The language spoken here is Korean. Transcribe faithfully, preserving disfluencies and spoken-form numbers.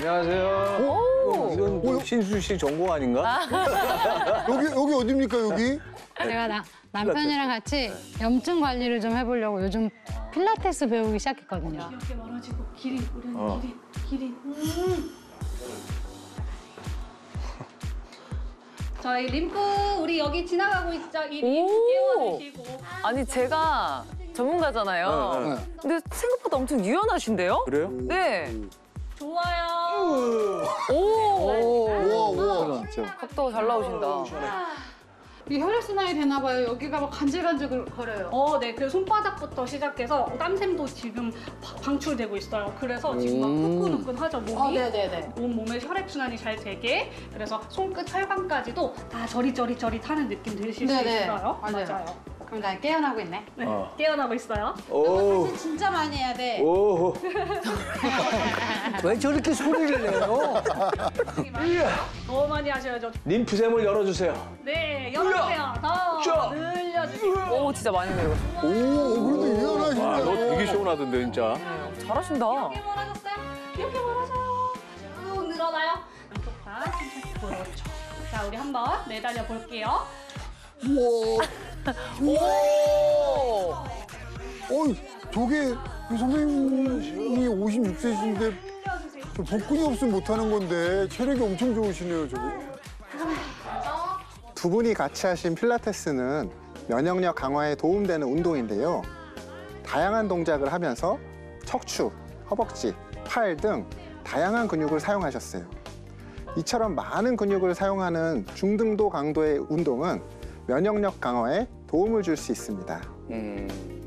안녕하세요. 오! 이건 뭐 신수지 씨 전공 아닌가? 아. 여기 여기 어디입니까 여기? 제가 나, 남편이랑 같이 염증 관리를 좀 해보려고 요즘 필라테스 배우기 시작했거든요. 이렇게 멀어지고 길이 우리 어. 길이 길이. 음. 저희 림프 우리 여기 지나가고 있죠. 이 림프 깨워주시고. 아니 제가 전문가잖아요. 어, 어, 어. 근데 생각보다 엄청 유연하신데요? 그래요? 네. 좋아요. 오. 오. 우와, 우와. 각도가 잘 나오신다. 이게 혈액순환이 되나봐요. 여기가 막 간질간질 거려요. 어, 네. 그래서 손바닥부터 시작해서 땀샘도 지금 방출되고 있어요. 그래서 지금 막 후끈후끈하죠, 몸이. 어, 네네네. 온몸의 혈액순환이 잘 되게. 그래서 손끝 혈관까지도 다 저리저리저리 타는 느낌 들으실 네네. 수 있어요. 아, 맞아요. 맞아요. 그럼 나 깨어나고 있네. 네, 어. 깨어나고 있어요. 너 사실 진짜 많이 해야 돼. 오. 왜 저렇게 소리를 내요? 더 많이 하셔야죠. 림프샘을 열어주세요. 네, 열어주세요. 더 늘려주세요. 오, 진짜 많이 내요. 오, 그래도 유연하시네. 와, 너 되게 시원하던데, 진짜. 네, 잘하신다. 이렇게 멀어졌어요? 이렇게 멀어져요. 쭉 늘어나요. 왼쪽 발, 천천히 보여줘. 자, 우리 한번 매달려 볼게요. 우와. 오! 어이, 저게 선생님이 오십육 세신데 저 복근이 없으면 못하는 건데 체력이 엄청 좋으시네요, 저거. 두 분이 같이 하신 필라테스는 면역력 강화에 도움되는 운동인데요. 다양한 동작을 하면서 척추, 허벅지, 팔 등 다양한 근육을 사용하셨어요. 이처럼 많은 근육을 사용하는 중등도 강도의 운동은 면역력 강화에 도움을 줄 수 있습니다. 음.